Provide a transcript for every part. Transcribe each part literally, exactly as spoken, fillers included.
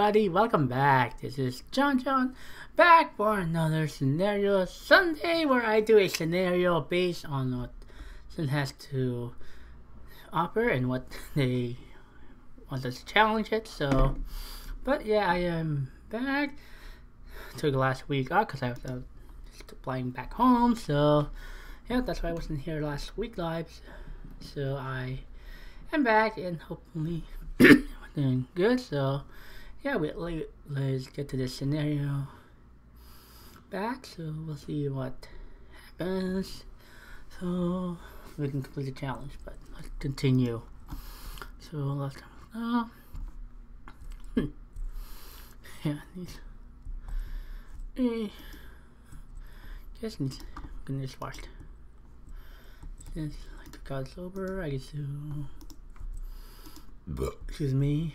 everybody, welcome back. This is John John back for another scenario Sunday where I do a scenario based on what Sin has to offer and what they want us to challenge it. So, but yeah, I am back. Took last week off because I was out just flying back home. So, yeah, that's why I wasn't here last week live. So, I am back and hopefully. Doing good, so yeah, we, let's get to this scenario back, so we'll see what happens, so we can complete the challenge, but let's continue. So let's uh, hmm. yeah, these I guess I'm gonna just watch since like the god's over, I guess to excuse me.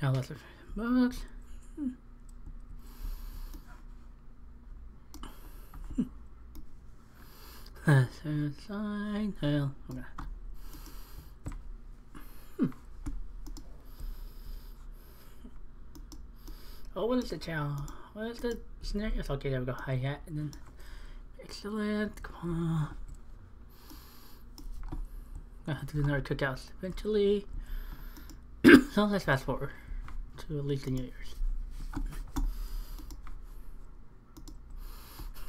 Got lots of bugs. That's inside. Hell, okay. Hmm. Oh, what is the channel? What is the scenario? Okay, there we go. Hi hat and then. Excellent, come on. I have to do another cookouts eventually. So let's fast forward to at least the New Year's.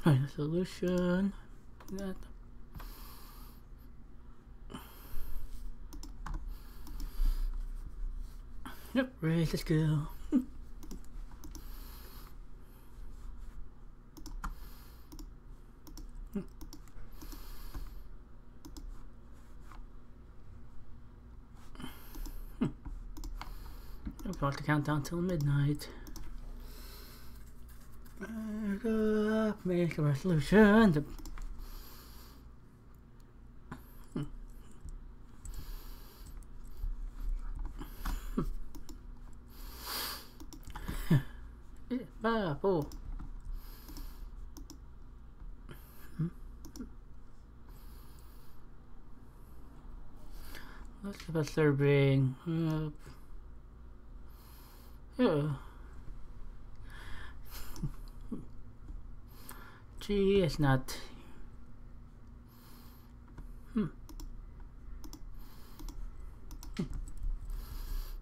Alright, solution. That. Yep, raise the skill. To count down till midnight. Back up, make a resolution. To... Hmm. yeah, five, four. Hmm. Let's give us serving. Up. Yeah. Gee, it's not. Hmm. hmm.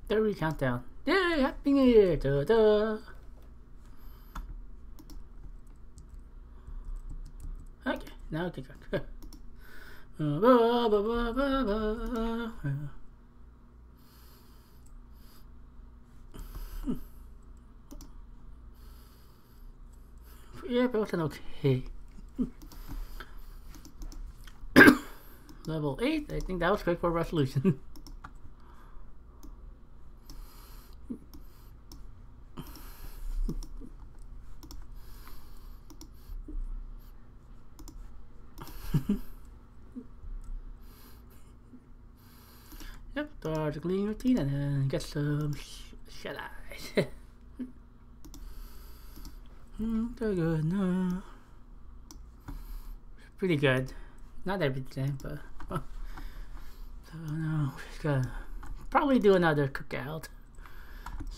There we countdown. Yeah, happy New Year. Da da. Okay, now okay, good. uh, ba, ba, ba, ba, ba. Yeah. Yeah, but it wasn't okay. Level eight, I think that was great for resolution. Yep, start a clean routine and then get some sh shut eyes. Pretty good, no. Pretty good. Not everything, but. Well, so, no, just gotta probably do another cookout.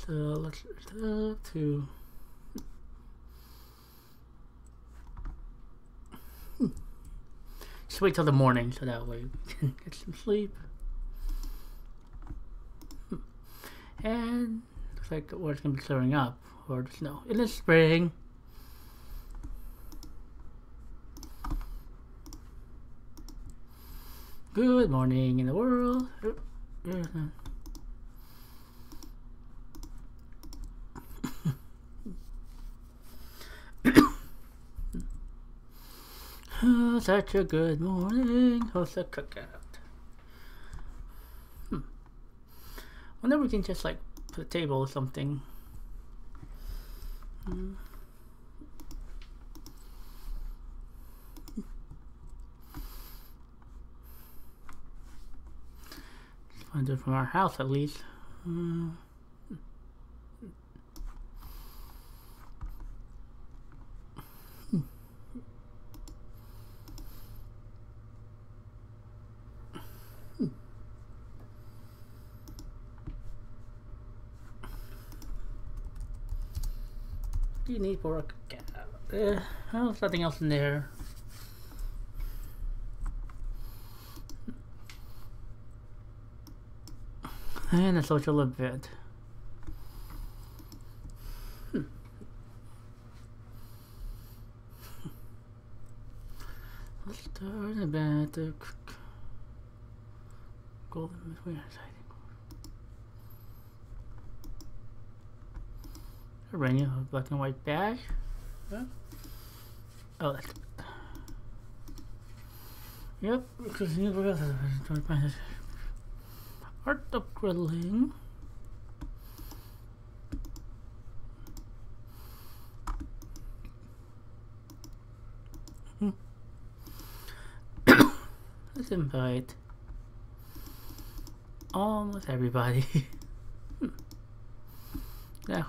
So, let's go to. Hmm. Just wait till the morning so that way we can get some sleep. Hmm. And looks like the water's gonna be clearing up, or the snow in the spring. Good morning in the world. Oh, such a good morning. Host a cookout. Hmm. Wonder if we can just like put a table or something. Hmm. I do it from our house at least. Mm. you need for a... Uh, well, there's nothing else in there. And a social event. Hmm. Let's start about the golden website. A venue of black and white badge. Huh? Oh, that's good. Yep, because you know, art of grilling. Hmm. Let's invite almost everybody. Hmm. Now, yeah.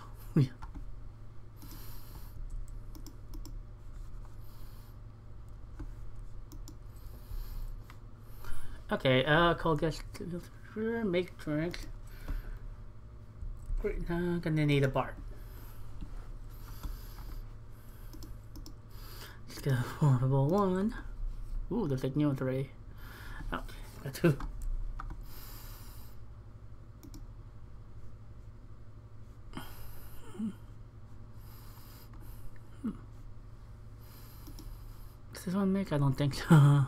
Okay, uh, call guest. Make drinks. Great, now I'm gonna need a bar. Let's get a affordable one. Ooh, there's like new ones already. Okay, got two. Hmm. Does this one make? I don't think so.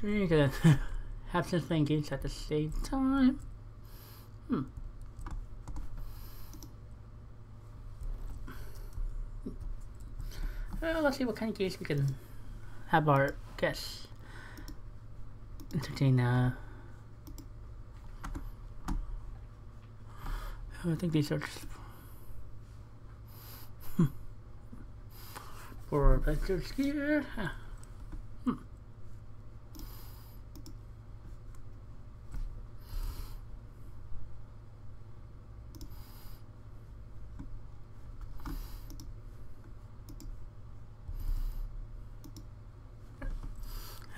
You're gonna have some playing games at the same time. Hmm. Well, let's see what kind of games we can have our guests entertain. Uh, I think these are just hmm. for adventures here. Huh.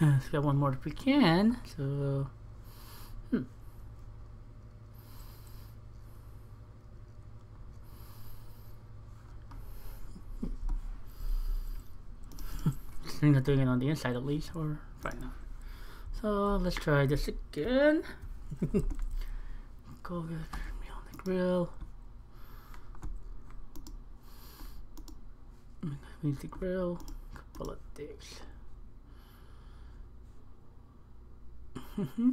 Let's get one more if we can. So, hmm. They're not doing it on the inside at least, or right now. So let's try this again. Go get me on the grill. We need the grill. Couple of things. Mm-hmm.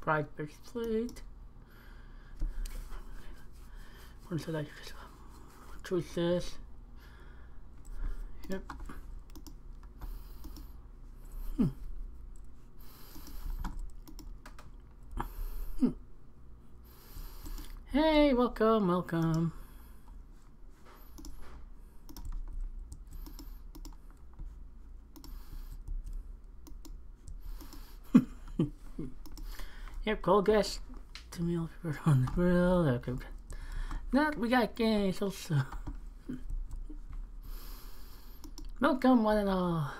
Pride fish plate. One so that you can choose this. Yep. Hmm. Hmm. Hey, welcome, welcome. Yep, cold guest. Two meals on the grill. Okay, okay. Now we got games also. Welcome, one and all.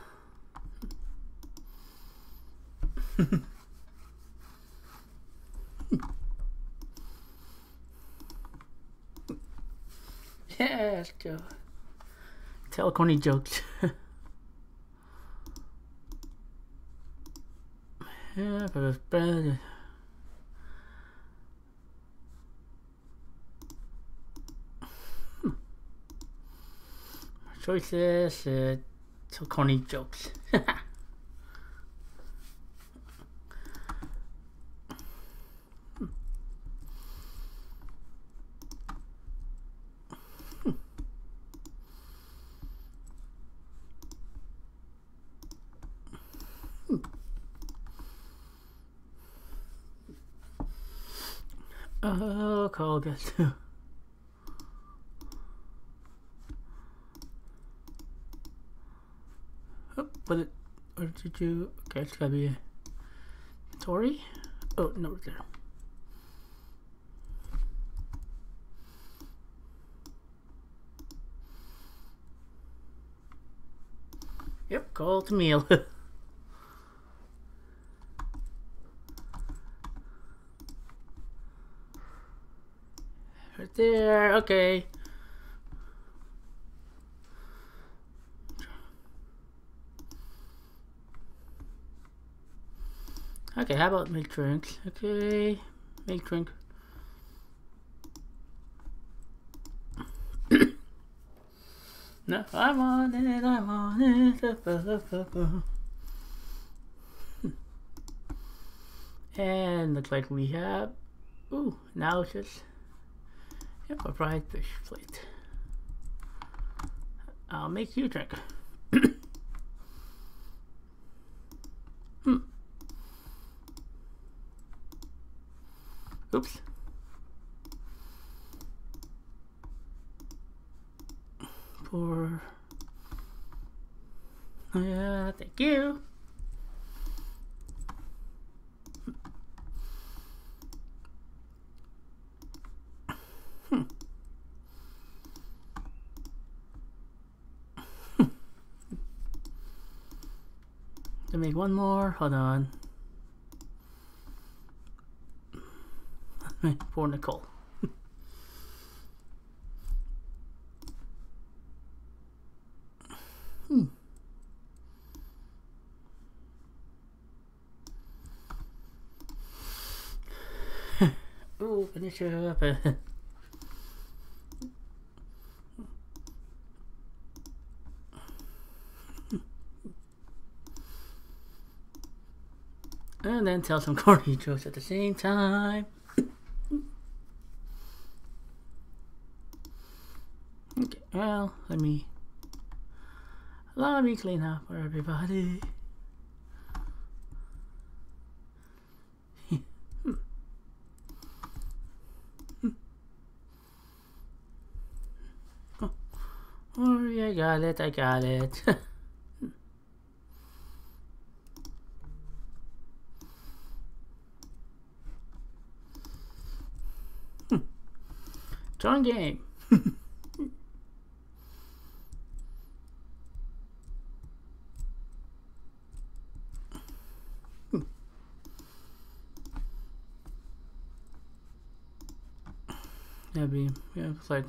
Yeah, let's go. Tell corny jokes. Yeah, but it's bad. Choices, uh, so corny jokes. Hmm. Hmm. Hmm. Oh, call guess. But it, or did you? Okay, it's gotta be Tori. Oh no, right there. Yep, call to meal. Right there, okay. Okay, how about milk drink? Okay, milk drink. No, I want it, I want it. And looks like we have, ooh, now it's just, yep, a fried fish plate. I'll make you drink. Hmm. Oops. Or oh, yeah, thank you. Hmm. To make one more, hold on. Poor Nicole. Hmm. Ooh, finish it up. And then tell some corny jokes at the same time. Okay, well, let me... Let me clean up for everybody. hmm. Hmm. Oh. Oh, yeah, I got it, I got it. hmm. Turn game. Be, yeah, it's like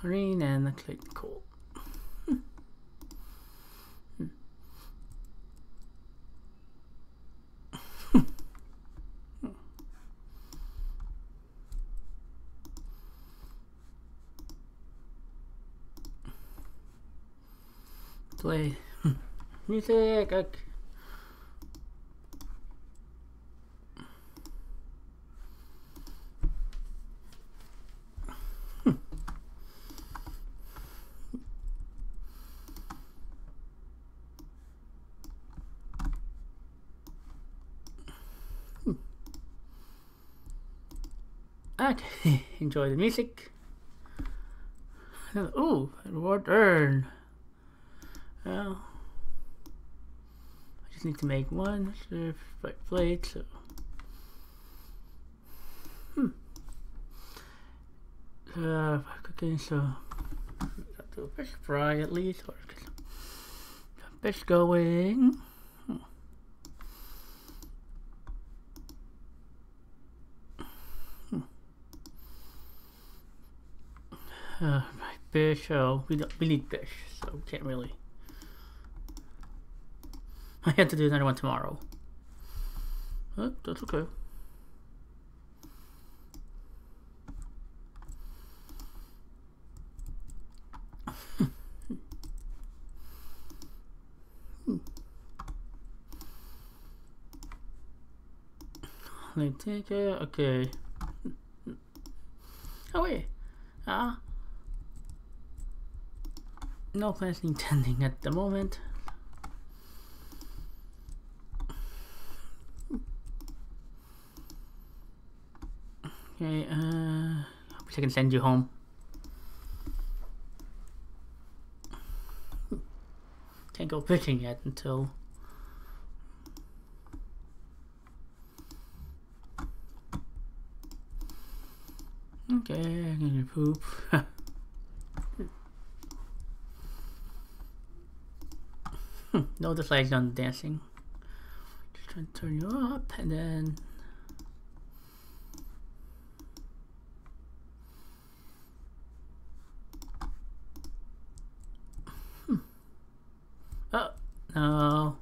green and it's like cool. Hmm. Hmm. Hmm. Play music. Okay. Okay, enjoy the music. Oh, reward earn. Well, I just need to make one plate. So, hmm. Uh, cooking. So, got to fish fry at least, or fish going. Hmm. Uh, fish, oh, we, don't, we need fish, so we can't really. I have to do another one tomorrow. Oh, that's okay. Let me take it, okay. Oh, wait. Ah. Uh, No plans intending at the moment. Okay, uh, I wish I can send you home. Can't go fishing yet until. Okay, I'm gonna poop. Hmm, no, the flag's on dancing. Just trying to turn you up and then. Hmm. Oh, no.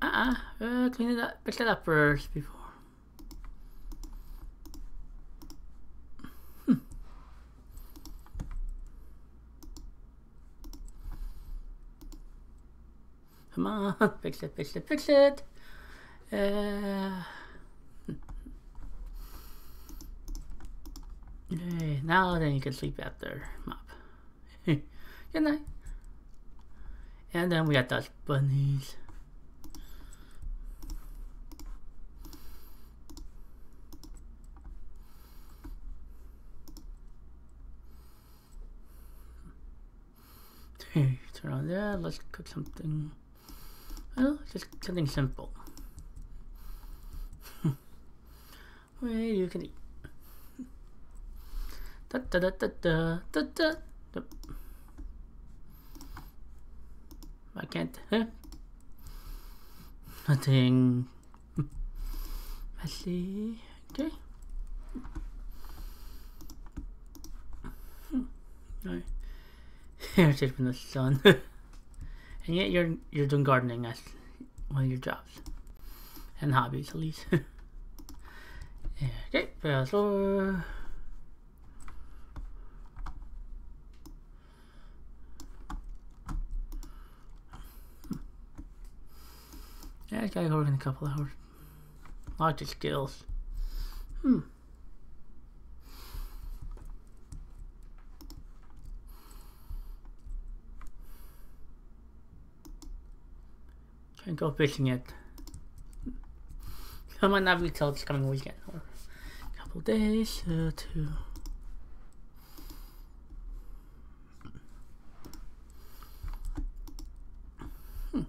Uh-uh, uh, clean it up, pick that up first before. Hmm. Come on, fix it, fix it, fix it. Uh, hmm. Okay, now then you can sleep out there, mop. Good night. And then we got those bunnies. Turn on that. Let's cook something. Well, just something simple. Where you can eat. Da da da da da da da. Nope. I can't. Huh? Nothing. Messy. Okay. Hmm. All right. It's just been the sun, and yet you're you're doing gardening as one of your jobs and hobbies at least. Okay, so yeah, I gotta work in a couple hours. Lots of skills. Hmm. And go fishing it. I might not be till this coming weekend or a couple days uh, to. Hmm.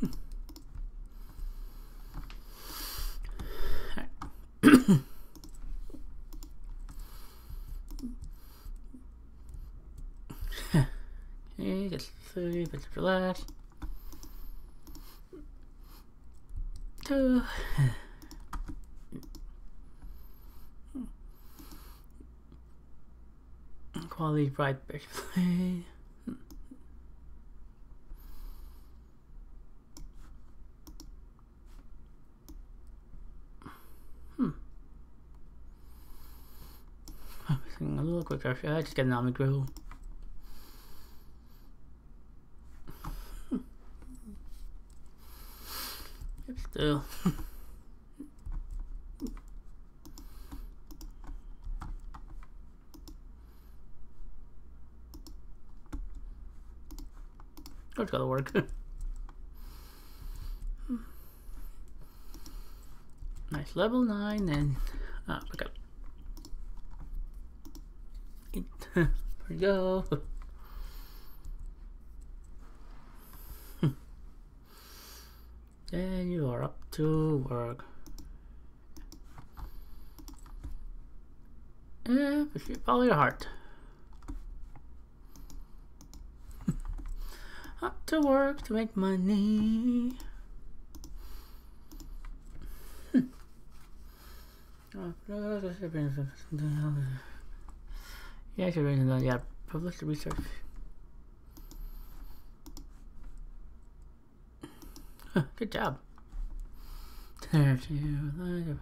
Hmm. Get some food, get some relax. Two. Quality bright fish play. Hmm. I'm getting a little quicker. Should I just get an almond grill? Still. That's gotta work. Nice level nine and ah, we got eight. There we go. Then you are up to work. Yeah, but you follow your heart. Up to work to make money. Yeah, I should bring another. Yeah, publish research. Good job. There you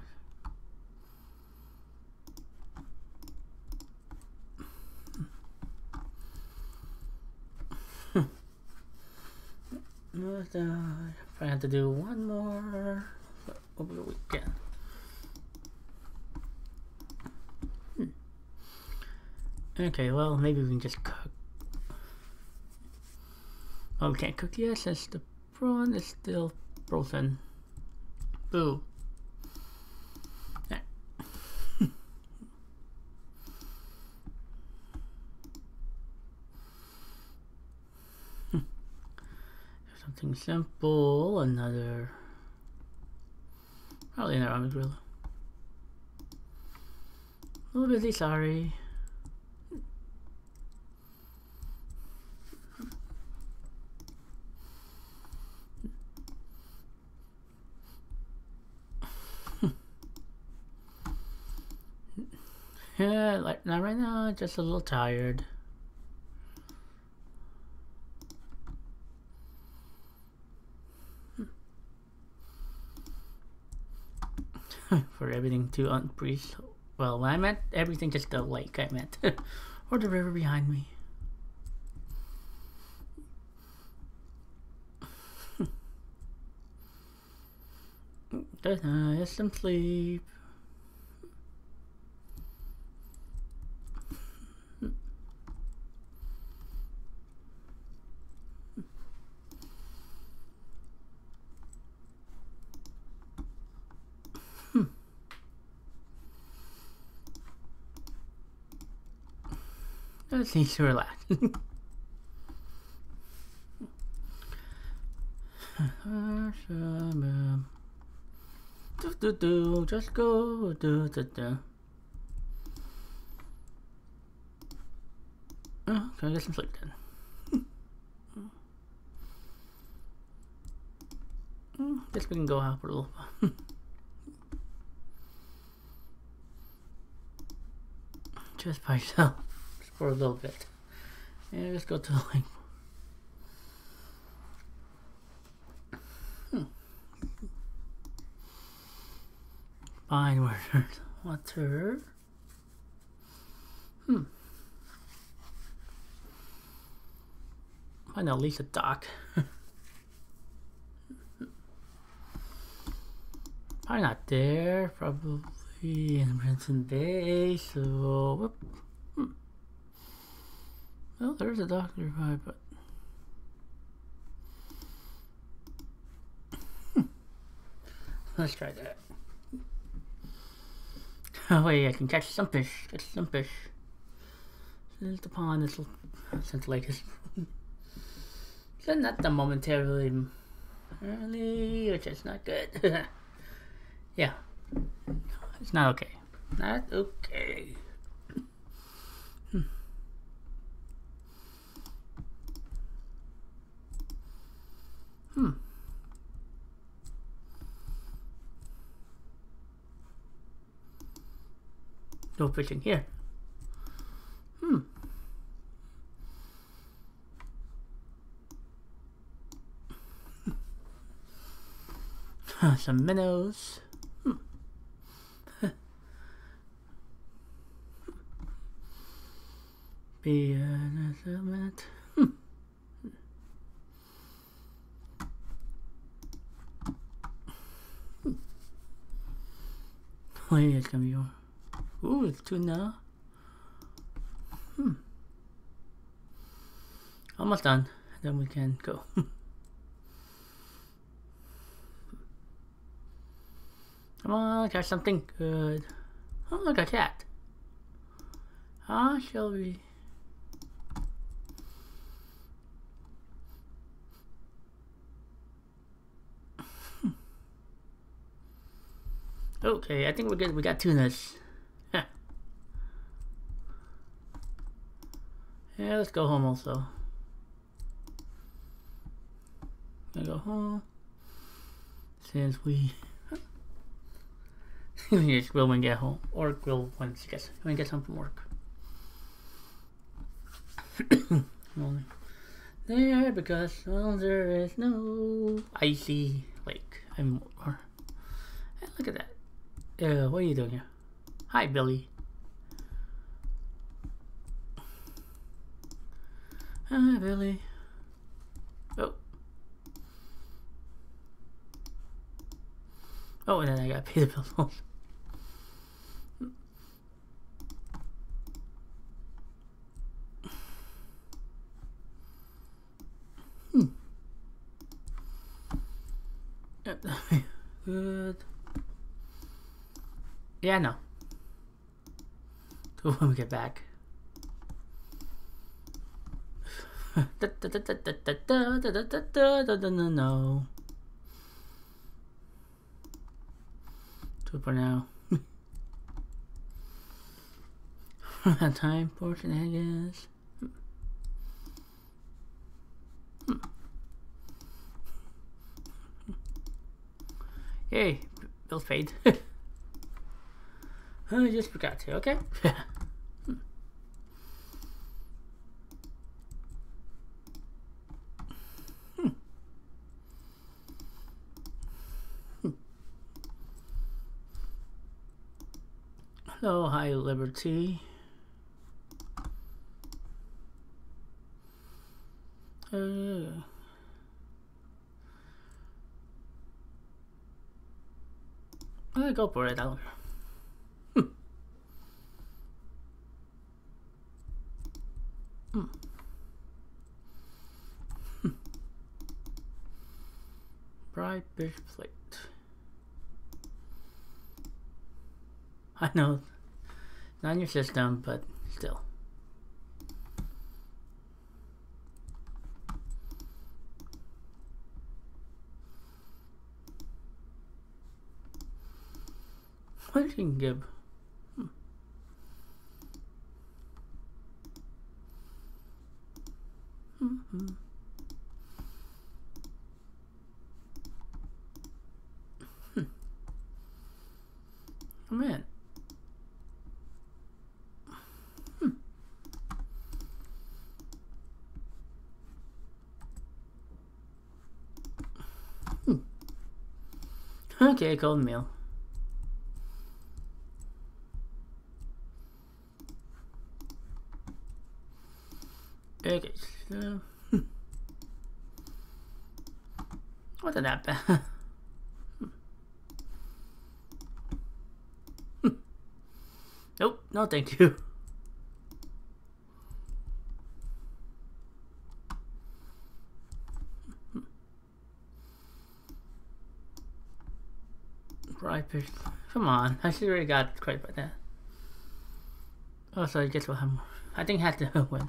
go. I have to do one more over the weekend. Hmm. Okay, well, maybe we can just cook. Oh, we can't cook yet since the prawn is still frozen. Boo. Right. Something simple, another Probably in that ramen grill. A little busy, sorry. Yeah, like not right now, just a little tired. For everything to unbreeze. Well, when I meant everything, just the lake I meant. Or the river behind me. Just uh, some sleep. I just need to relax. do, do, do, just go do, do, do. Oh, can I get some sleep then? I guess we can go out for a little while. Just by yourself. For a little bit. And just go to the link. Hmm. Fine water. Water. Hmm. Find at least a dock. Probably not there. Probably in Branson Bay. So, whoop. Well, there's a dock nearby, but hmm. Let's try that. Oh wait, I can catch some fish. Catch some fish. Since the pond is, since lake is, so not the momentarily early, which is not good. Yeah, it's not okay. Not okay. Hmm. Hmm. No fishing here. Hmm. Some minnows. Hmm. Be another minute. Hmm. Oh yeah, it's gonna be more. Ooh, it's tuna. Hmm. Almost done. Then we can go. Come on, catch something good. Oh look, a cat. How shall we? Okay, I think we're good. We got tunas. Yeah, let's go home also. Gonna go home. Since we... we can just grill when we get home. Or grill once you get, when you get home from work. Only there, because well, there is no icy lake. I'm... Or, hey, look at that. Uh, what are you doing here? Hi, Billy. Hi, Billy. Oh. Oh, and then I gotta pay the bills. Hmm. Good. Yeah, no. Till when we get back. No. to for now. For that time portion, I guess. Yay, bills paid. I just forgot to, okay? hmm. Hmm. Hmm. Hello, hi, Liberty. Uh. I'll go for it. I'll... Hmm. Hmm. Hmm. Fried fish plate. I know, not in your system, but still. What can give? Hmm. Mm-hmm. Hmm. Come in. Hmm. Hmm. Okay, cold meal. Okay, so hmm. wasn't that bad. hmm. Hmm. Nope, no thank you. Hmm. Fried fish. Come on, I should already got credit by that. Oh, so I guess we'll have more. I think I have to win.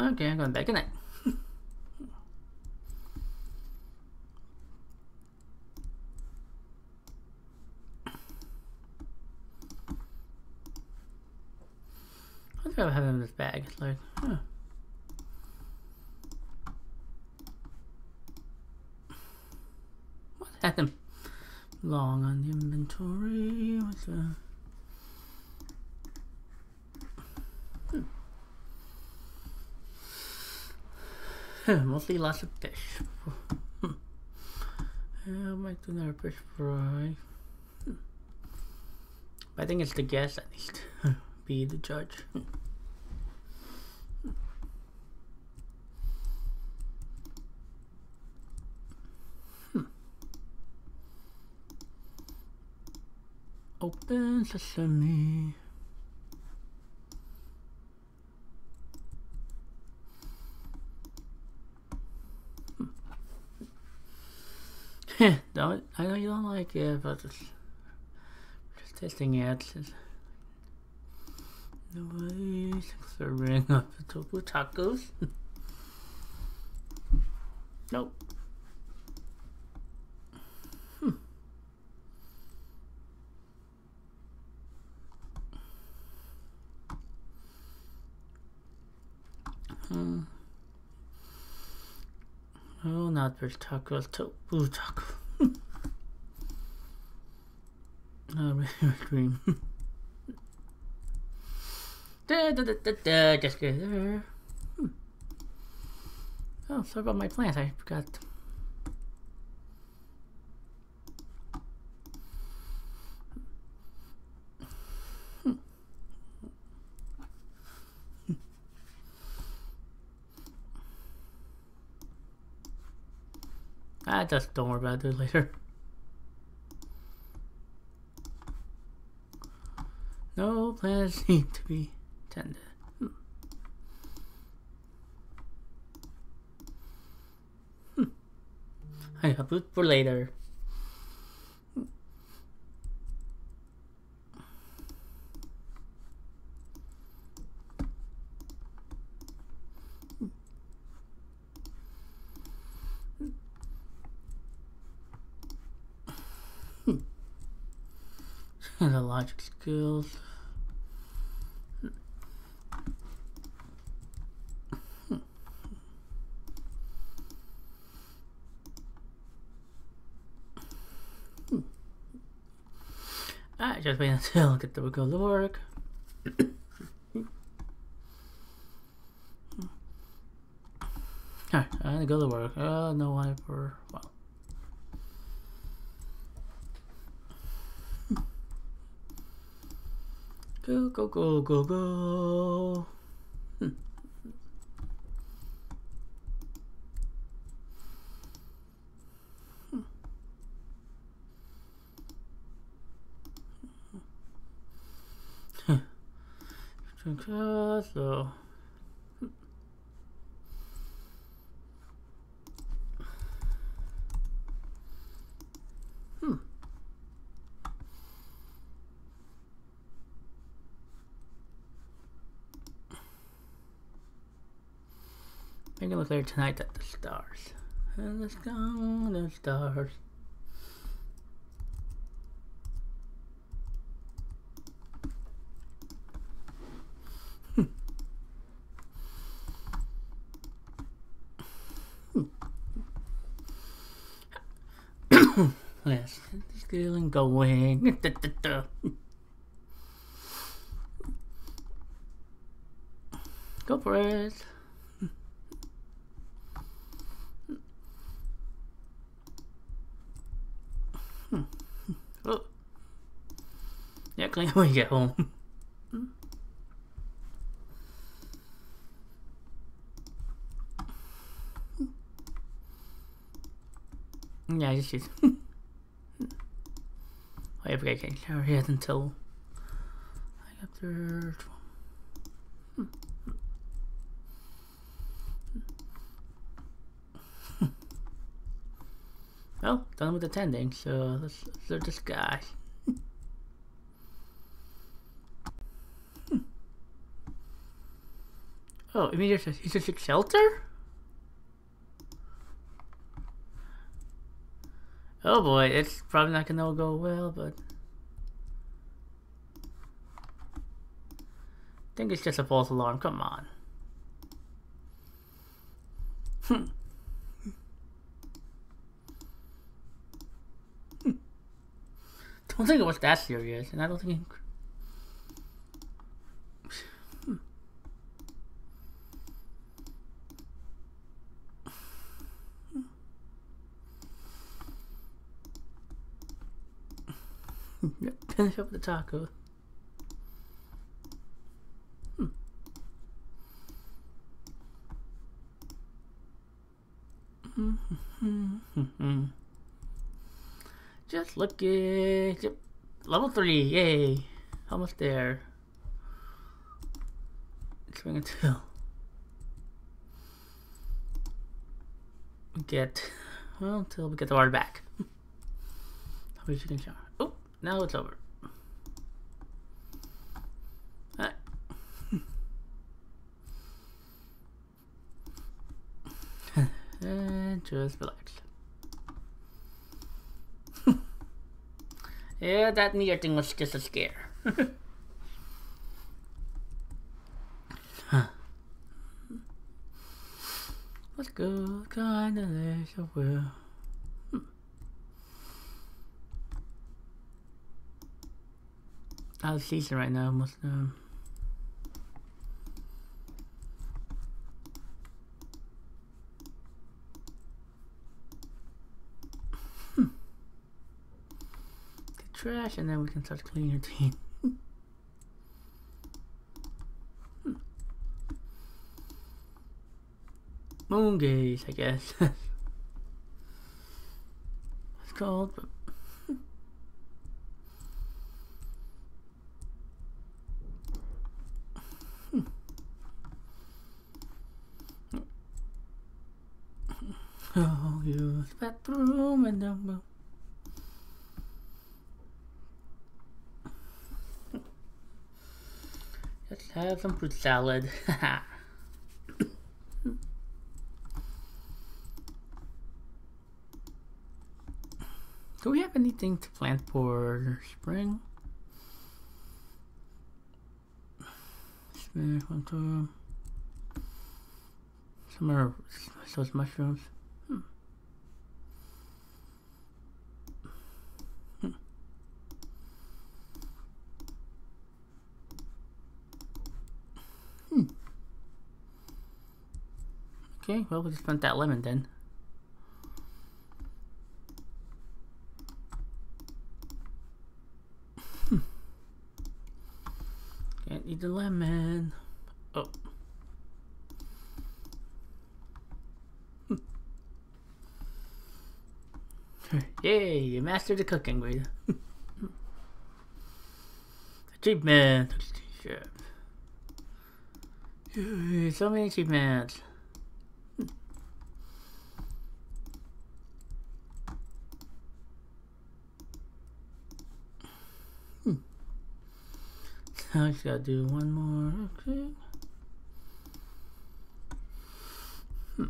Okay, I'm going back in it. I think I have in this bag. It's like, huh. What happened? Long on the inventory. What's that? Mostly lots of fish. hmm. I might do another fish fry. Hmm. I think it's the guest that needs to be the judge. Hmm. Hmm. Open sesame. Don't I know you don't like it, but just, just testing it. Just, no way, serving up the tofu tacos. Nope. Hmm. Hmm. Oh, not fish tacos, tofu taco. Oh, really, dream. da, da, da, da, da, just go there. Hmm. Oh, sorry about my plants, I forgot. I just don't worry about it later. No plans need to be tended. Hmm. Hmm. I have food for later. Hmm. and the logic skills. I just wait until I get the go to work. Alright, I'm gonna go to work. Uh, no one for well. Go, go, go, go, go. Hmm. Okay, so hmm. We're gonna look later tonight at the stars. And let's go, the stars. Yes, still going. Go for it. Oh, yeah, clean when you get home. Yeah, just use. I forget I can't shower yet until I get up there. Hmm. Hmm. Well, done with attending, so let's observe this guy. Hmm. Oh, I mean, he's a, he's a shelter? Oh boy, it's probably not gonna go well, but I think it's just a false alarm. Come on. Hmm. Hmm. Don't think it was that serious, and I don't think. It... Hmm. Yep, finish up the taco. Hmm. Mm-hmm. Just looking. Yep. Level three, yay! Almost there. Swing until we get well until we get the water back. I'll be shooting shower. Oh. Now it's over. All right. And just relax. Yeah, that near thing was just a scare. Huh. Let's go, kind of there's a will. Out of season right now, most of them. Hmm. Get trash, and then we can start cleaning your team. Hmm. Moon gaze, I guess. It's called. But oh, use bathroom and then let's have some fruit salad. Do we have anything to plant for spring? Some are so it's mushrooms. Hmm. Hmm. Hmm. Okay, well, we just plant that lemon then. Can't eat the lemon. Oh. Hm. Yay, you mastered the cooking, Rita. Achievement. Yay, so many achievements. Hm. I just gotta do one more. Okay. Hmm.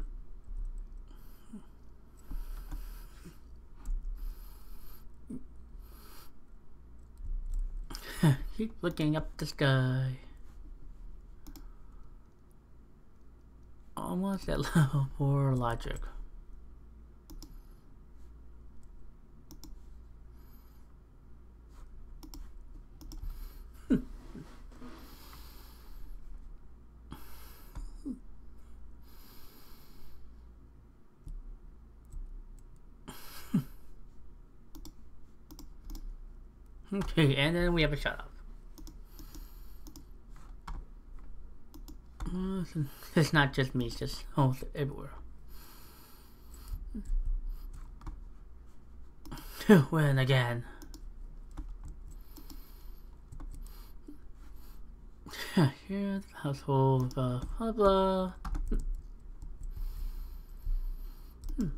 Keep looking up the sky. Almost at level four logic. Okay, and then we have a shut up. It's not just me, it's just holes everywhere. To win again. Here's the household, blah blah blah. Hmm.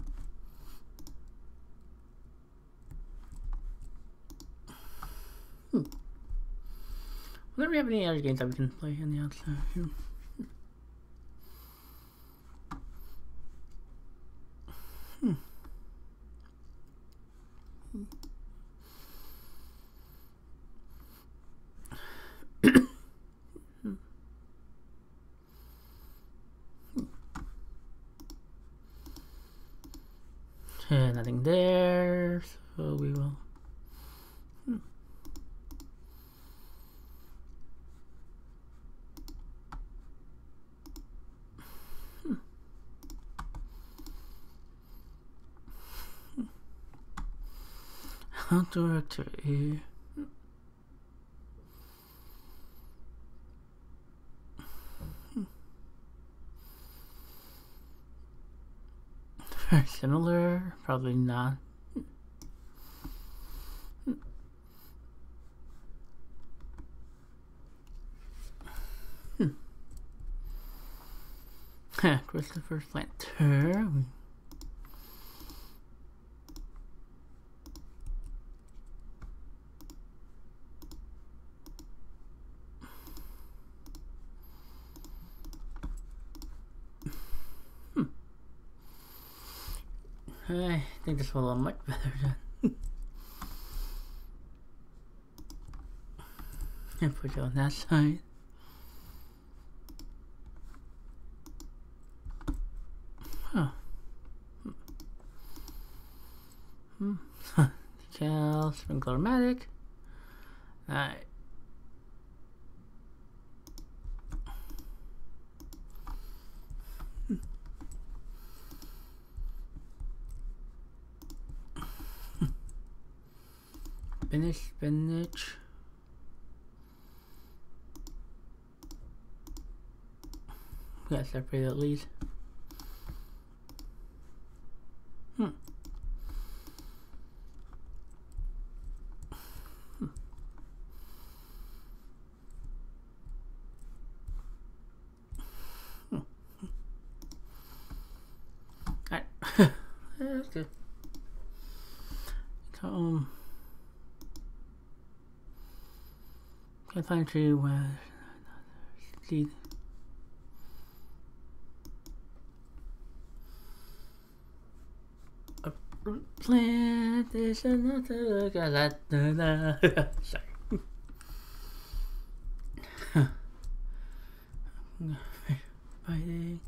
Will we have any other games that we can play in the outside here? Hmm. Hmm. Okay, nothing there, so we will. Hmm. Outdoor activity. Very similar, probably not. Christopher Flanter. I think this will look much better than and put it on that side. Huh. Hmm. Cal sprinkler matic. Alright. Spinach, spinach. We gotta separate at least. Hmm. Hmm. Hmm. Alright. That's good. Um. I find a tree with another seed. A plant is another. Sorry. Friday.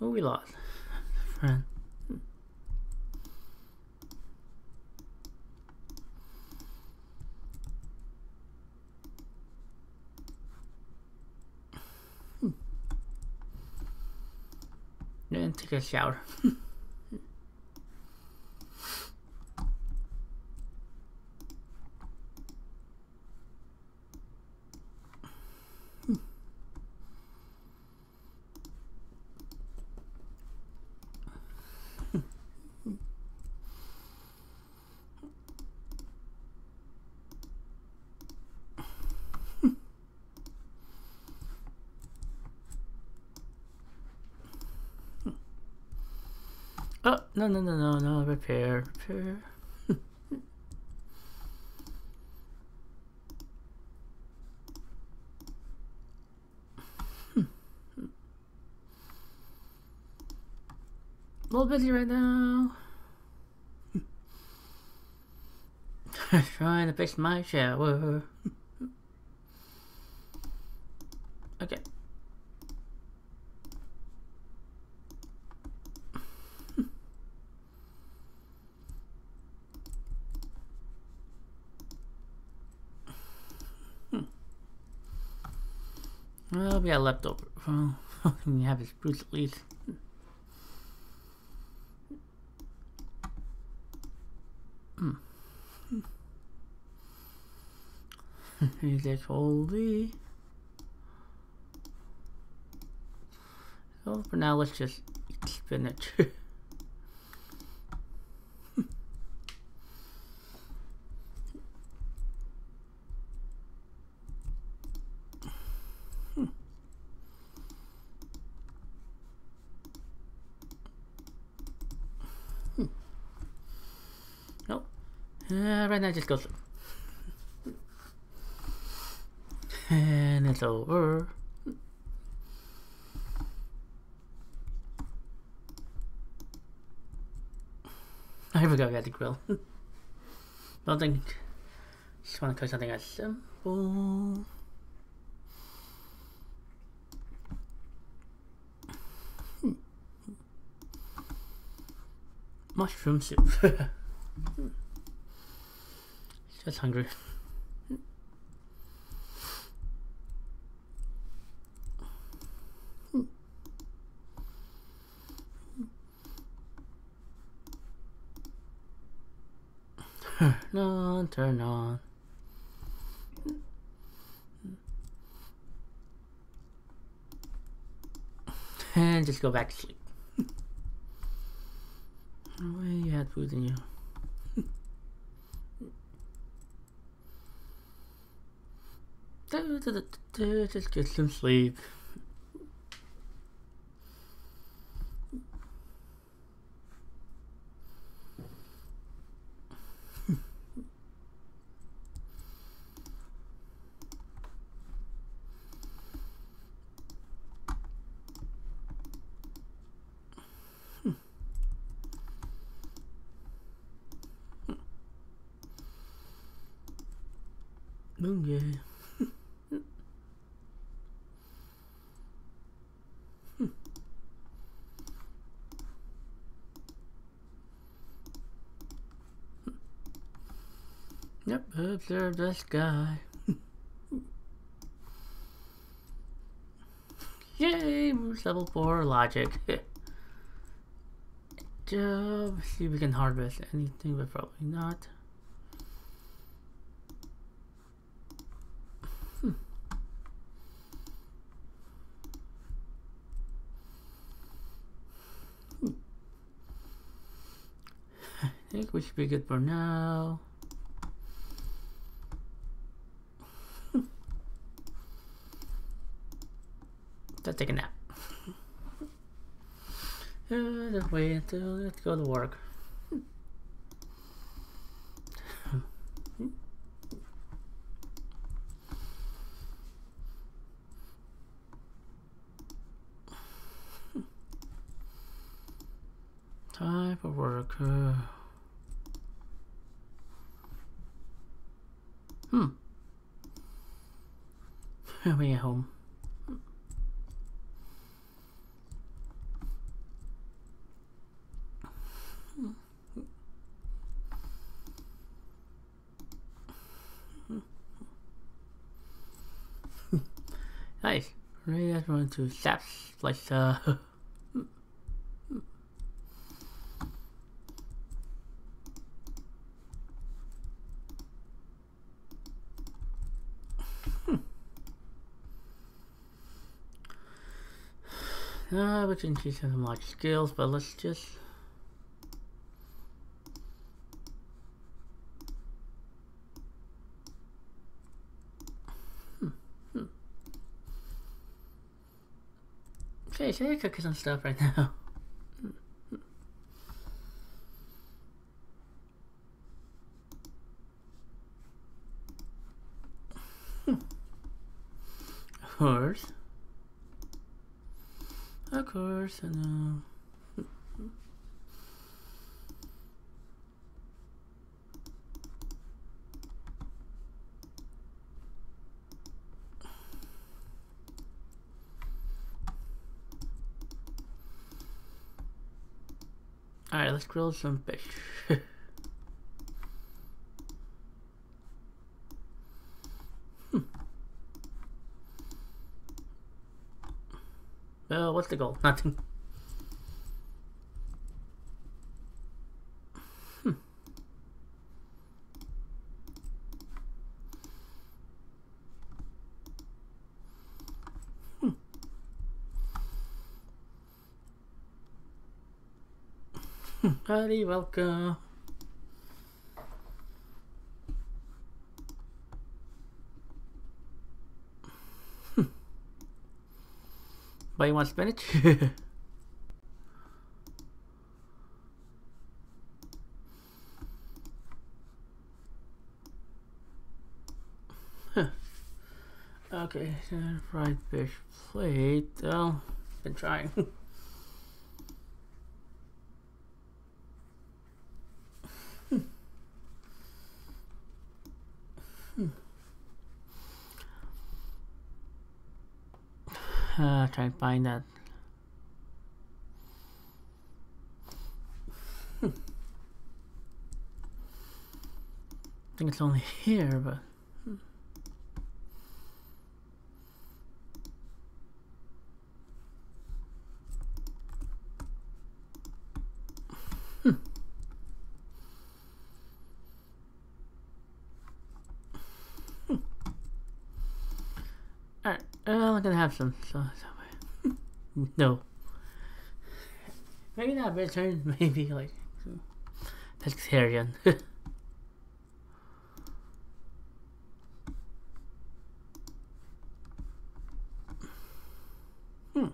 Oh, we lost. Friend. Hmm. Then take a shower. Oh, no, no, no, no, no, repair, repair. A little busy right now. Trying to fix my shower. Okay. Well, we got leftover. Well, we have his Bruce at least. Hmm. He's like, holy. So for now, let's just eat spinach. Uh, right now, just goes through. And it's over. I forgot I got the grill. Don't think. Just want to cook something as simple. Hmm. Mushroom soup. Just hungry. Turn on, turn on. And just go back to sleep. Oh, you had food in you. Just get some sleep. Boom, yeah. Yep, observe the sky. Yay, level four logic. Good job. See if we can harvest anything, but probably not. Hmm. Hmm. I think we should be good for now. Let's take a nap. Let's wait until let's go to work. Time for work. Uh, hmm. when we get home. Nice. Really just wanted to zap like uh Uh, which increases some large skills, but let's just hmm. Hmm. Okay, so they're cooking some stuff right now. hmm. Of course. Of course, I know. Alright, let's grill some fish. Uh, what's the goal? Nothing. Hmm. Hmm. Howdy, welcome. But you want spinach? Huh. Okay, so fried fish plate. Oh, been trying. hmm. Hmm. Uh, try and find that. Hmm. I think it's only here, but hmm. Hmm. Hmm. All right. Uh, I'm gonna have some, so, somewhere. No. Maybe not vegetarian, maybe like pescatarian. hmm.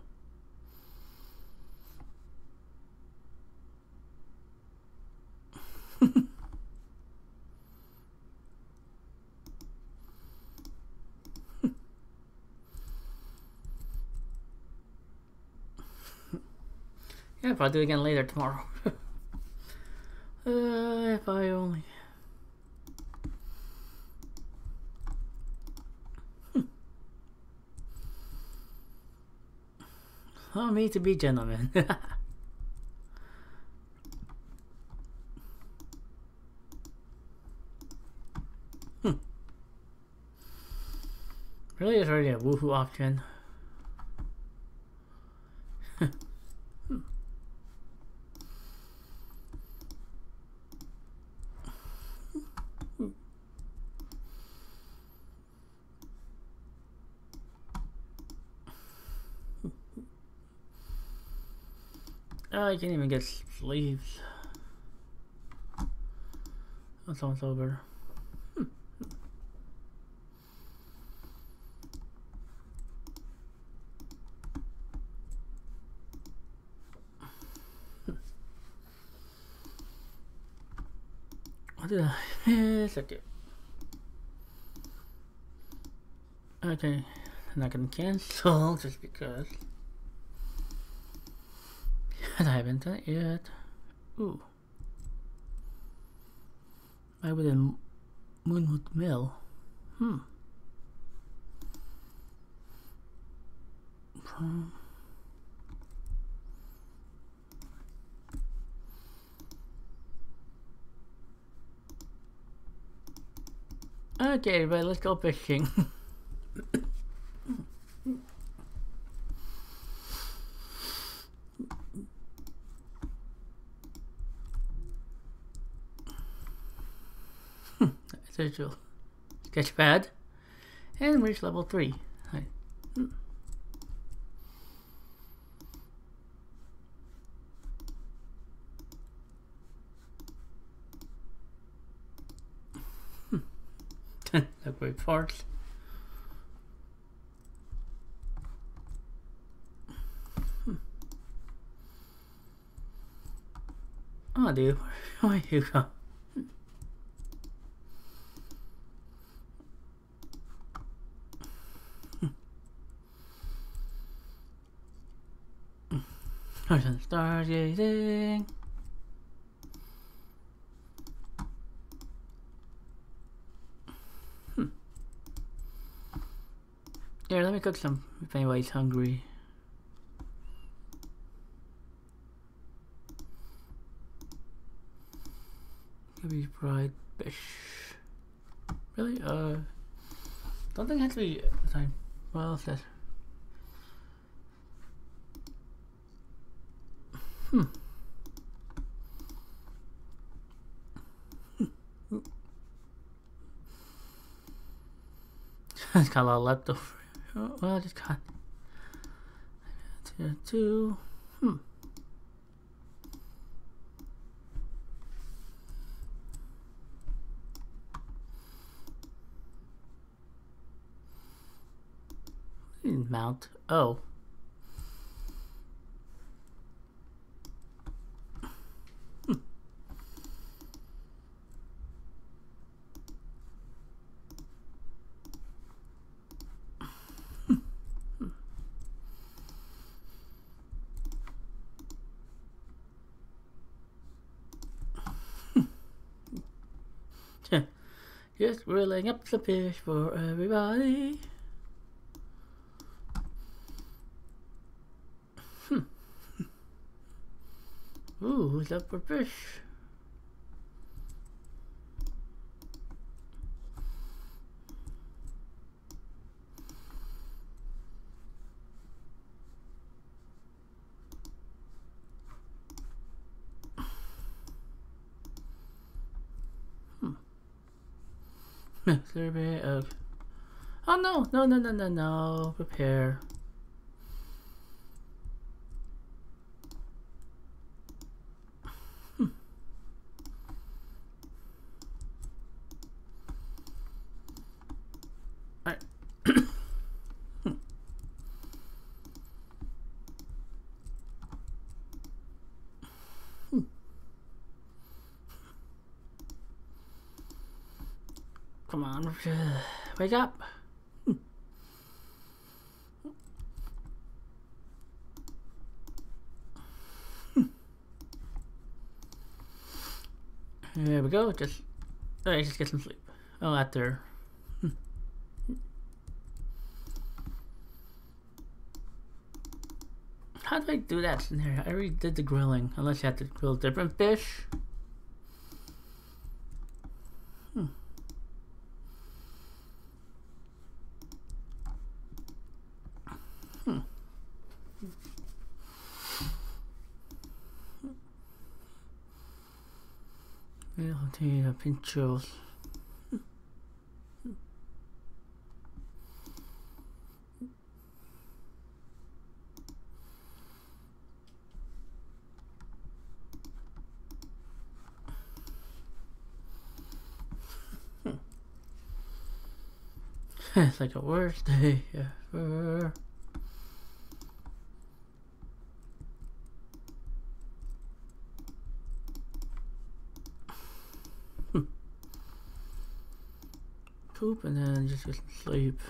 Yeah, I'll do it again later tomorrow. uh, if I only. Hmm. Oh, me to be gentleman. hmm. Really, there's already a woohoo option. Oh, I can't even get sleeves. That's almost over. Hmm. What did I miss? Okay. Okay, I'm not gonna cancel just because. I haven't done it yet. Ooh. I would in Moonwood Mill. Hmm. from. Okay, but let's go fishing. Schedule, sketchpad, and reach level three. Right. The great parts. Hmm. Oh, dude, where are you going? Stargazing. Hmm. Here, let me cook some if anybody's hungry. Maybe fried fish. Really? Uh, don't think it has to be time. What else is? Hmm. It's got a lot left over. Oh, well, I just got two, two. Hmm. Mount. Oh. Just grilling up some fish for everybody. Hmm. Ooh, who's up for fish? Survey of. Oh no, no, no, no, no, no. Prepare. Hmm. All right. Hmm. Hmm. Come on, wake up. Hmm. Hmm. There we go. Just, all right, just get some sleep. Oh, after. Hmm. How do I do that scenario? I already did the grilling. Unless you have to grill different fish. Hmm. Yeah, pinchos. It's like the worst day ever. Poop and then just get some sleep.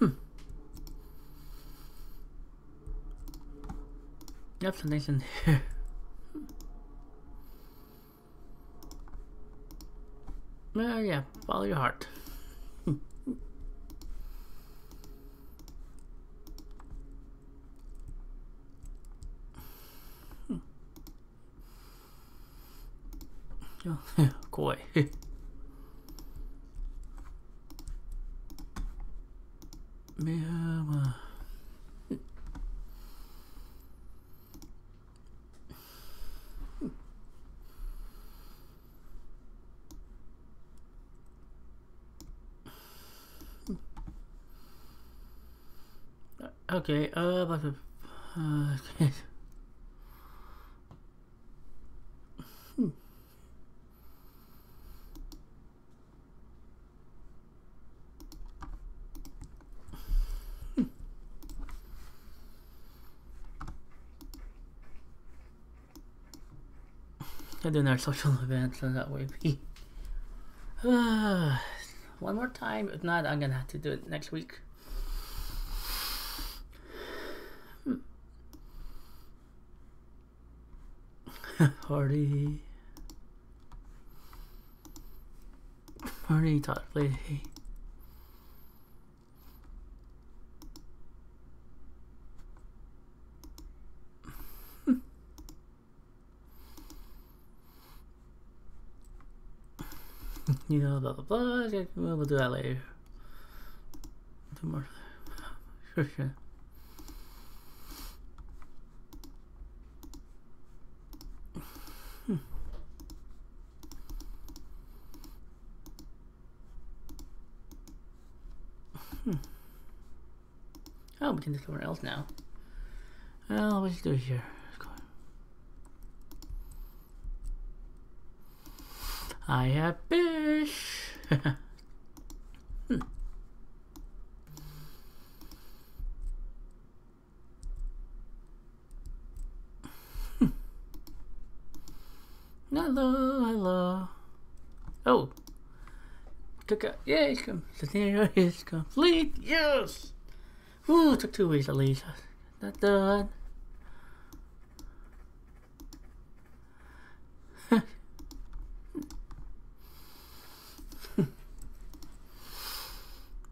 Hmm. Yep, something's in here. Oh yeah, follow your heart. Koi. Mama. Okay, uh, but, uh, okay. Doing our social events, so that way we uh, one more time. If not, I'm gonna have to do it next week. Party, party, talk, play. You know, blah blah blah. Okay, we'll do that later. Do more. Sure, sure. Hmm. Hmm. Oh, we can do somewhere else now. Well, let's do it here. I have fish. hmm. Hmm. Hello, hello. Oh, took a yay! The scenario is complete. Yes. Ooh, took two weeks at least. Not done.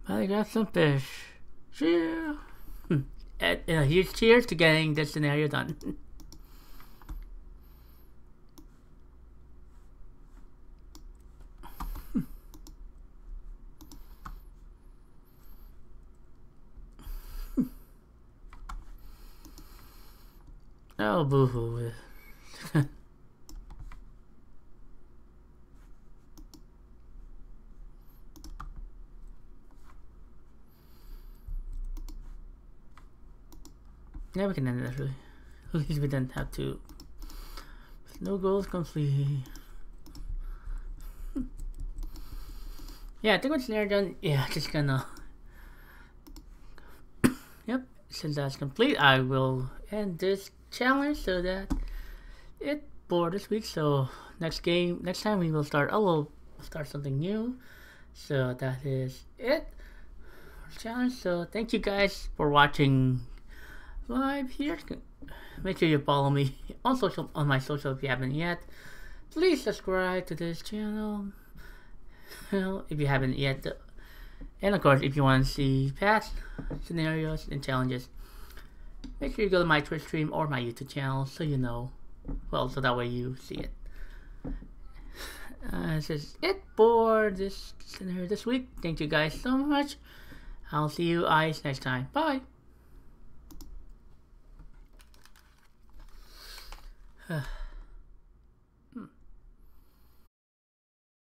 I got some fish. Cheer! Hmm. And, and a huge cheers to getting this scenario done. Hmm. Hmm. Oh, boo-hoo. Yeah, we can end it actually. At least we didn't have to. No goals complete. Yeah, I think once they're done, yeah, just gonna. Yep, since that's complete, I will end this challenge so that it's for this week. So next game, next time we will start. Oh, we'll start something new. So that is it. Challenge. So thank you guys for watching. Live here. Make sure you follow me on social, on my social if you haven't yet. Please subscribe to this channel if you haven't yet. And of course, if you want to see past scenarios and challenges, make sure you go to my Twitch stream or my YouTube channel so you know. Well, so that way you see it. Uh, this is it for this scenario this week. Thank you guys so much. I'll see you guys next time. Bye. Ugh.